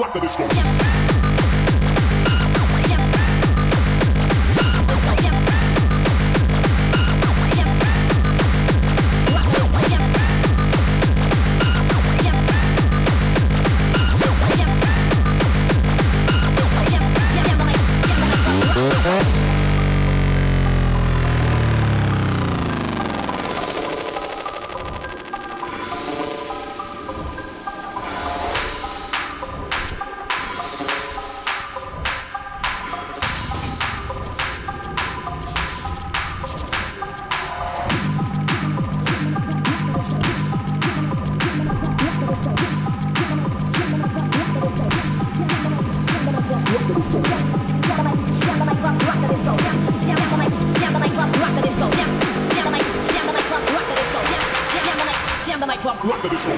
Let the disco jump. Rock the disco.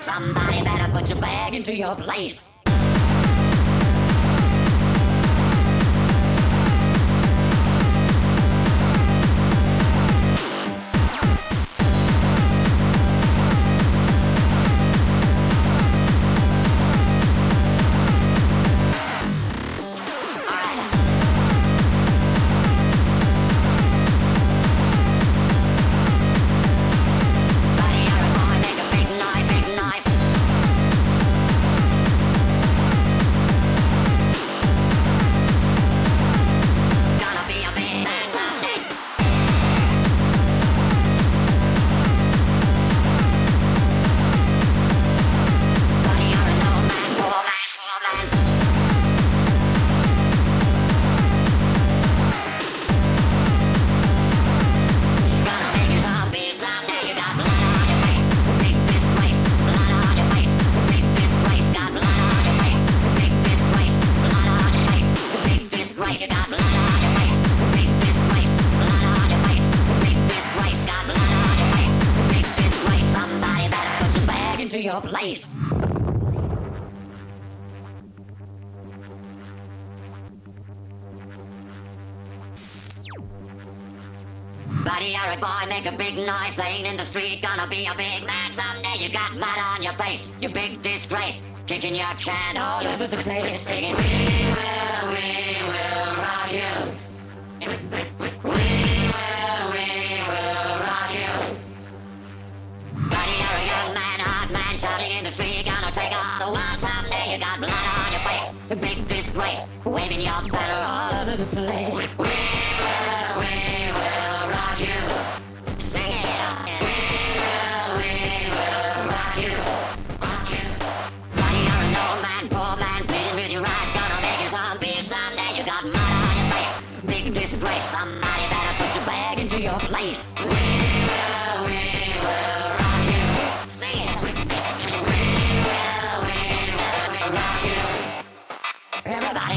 Somebody better put your bag into your place. Your place. Bloody Eric boy, make a big noise playing in the street. Gonna be a big man someday. You got mud on your face, you big disgrace. Kicking your can all over the place, singing, we will rock you. We will rock you. Bloody Eric, young man, man shouting in the street, gonna take on the world someday. You got blood on your face, a big disgrace, waving your banner all over the place. We will rock you. Sing it up. We will rock you. Rock you. Buddy, you're an old man, poor man, pleading with your eyes. Gonna make you zombie someday. You got mud on your face, big disgrace. Somebody better put your bag into your place. We will rock you. Sing it. Everybody, we will rock you. Everybody,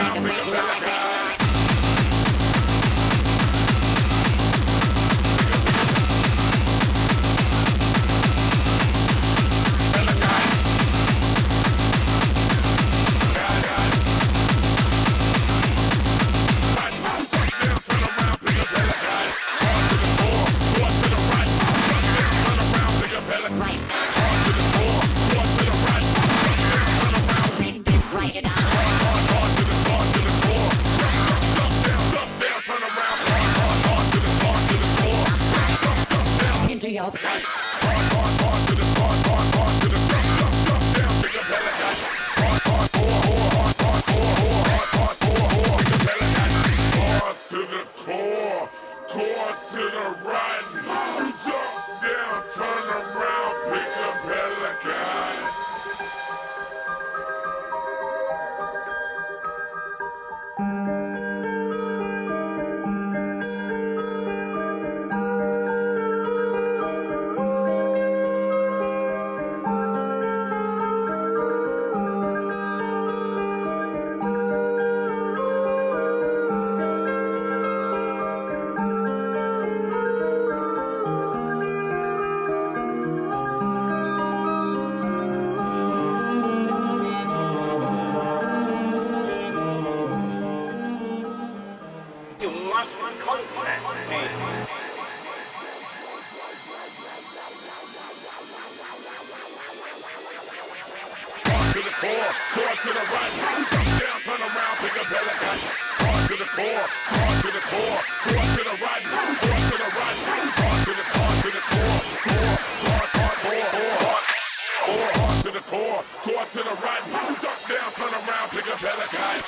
make a big noise. up. Hard to the right, jump down, turn around, pick a pelican. Hard to the core, hard to the core, hard to the right, hard to the right, hard to the core, core, hard, hard, hard, core, hard to the core, core to the right, jump down, turn around, pick a pelican.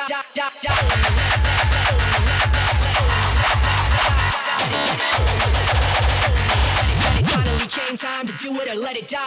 It finally came time to do it or let it die.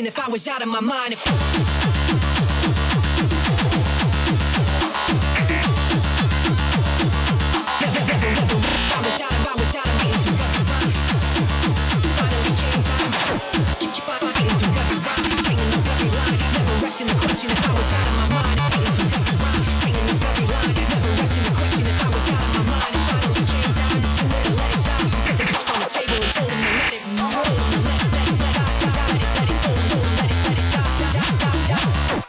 If I was out of my mind, if I was out of, I was out of mind. Finally came time, keep my mind through every rhyme, taking up every line, never resting the question if I was out of my mind. Taking up every line, never resting the question if I was out of my mind. Finally came time to do it and let it die. So put the chips on the table and told them to let it roll. Let it die.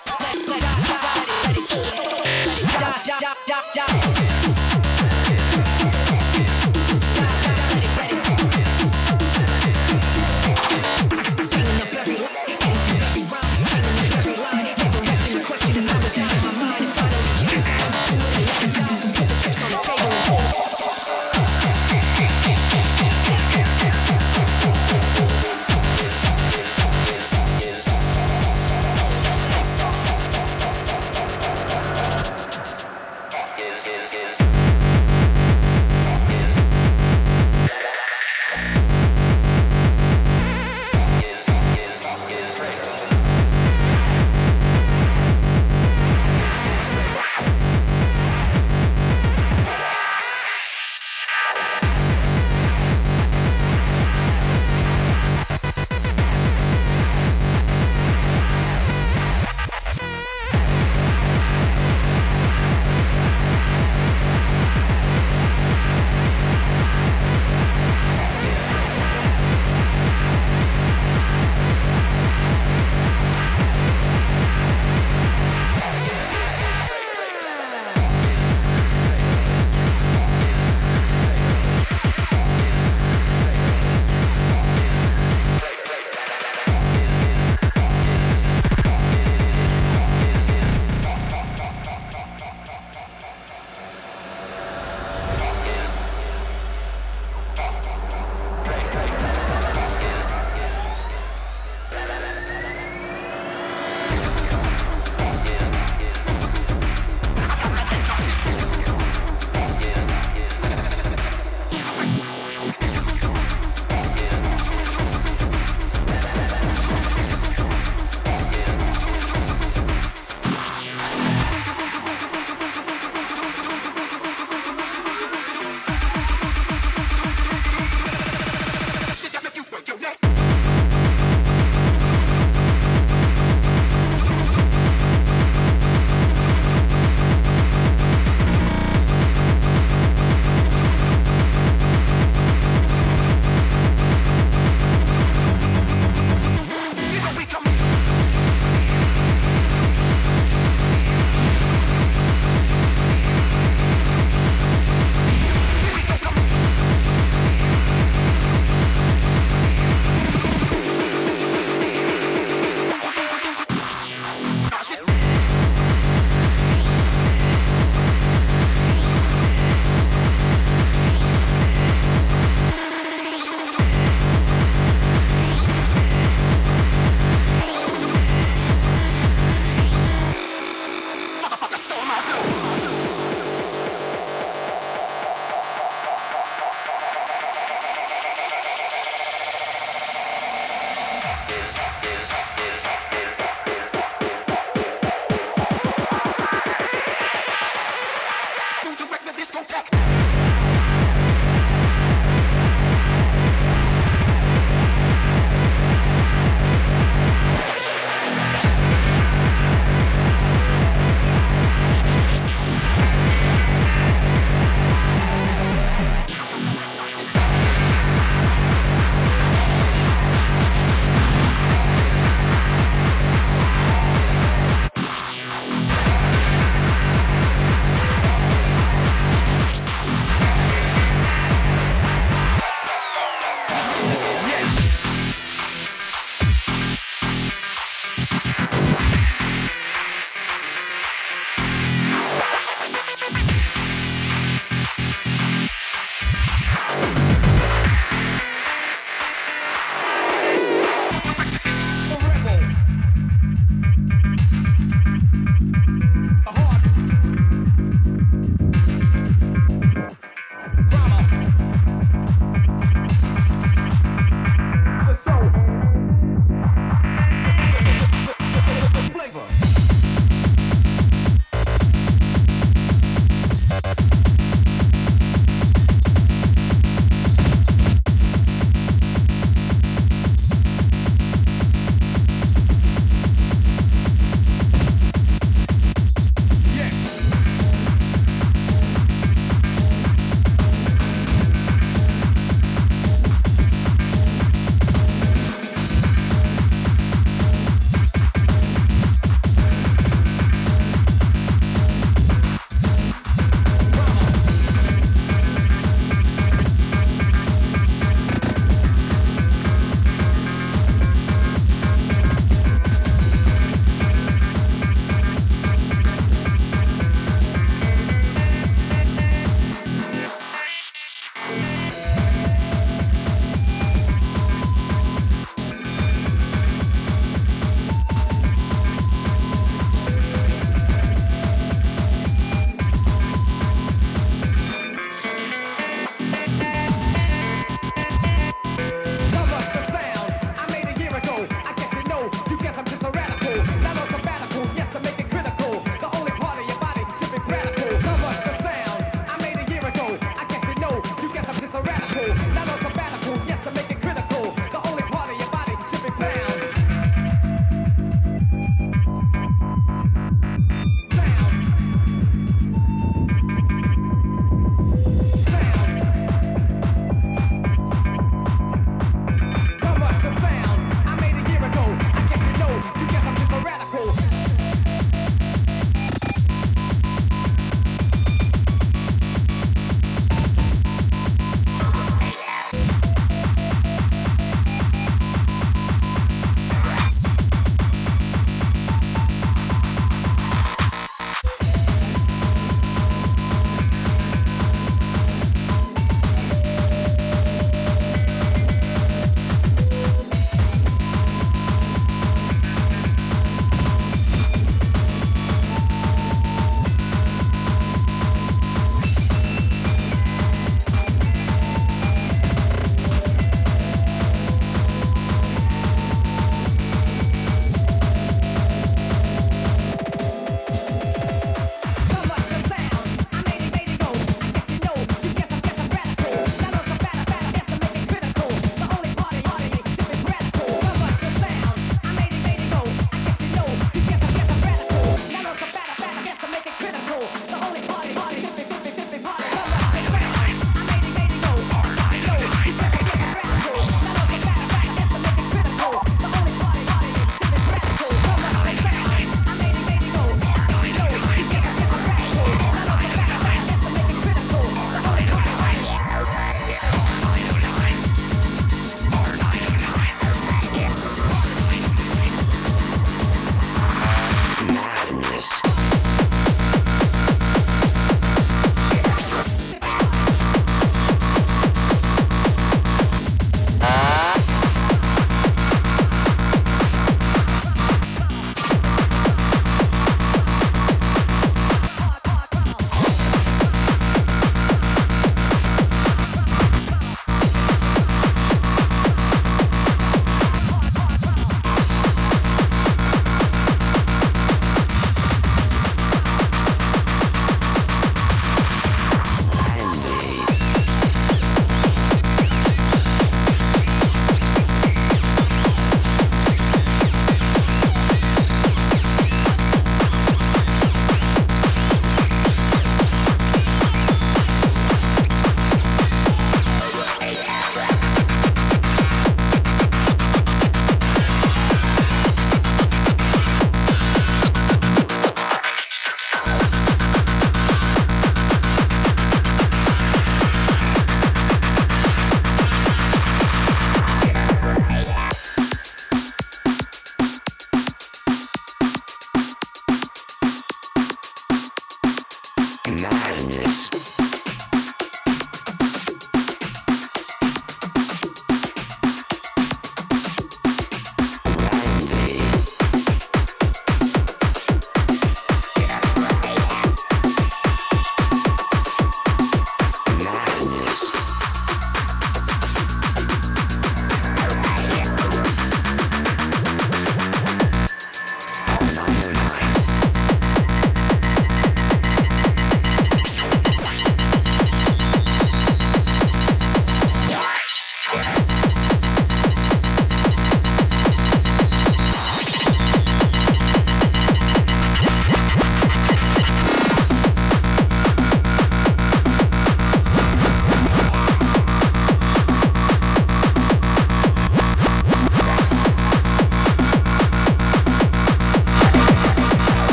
cool.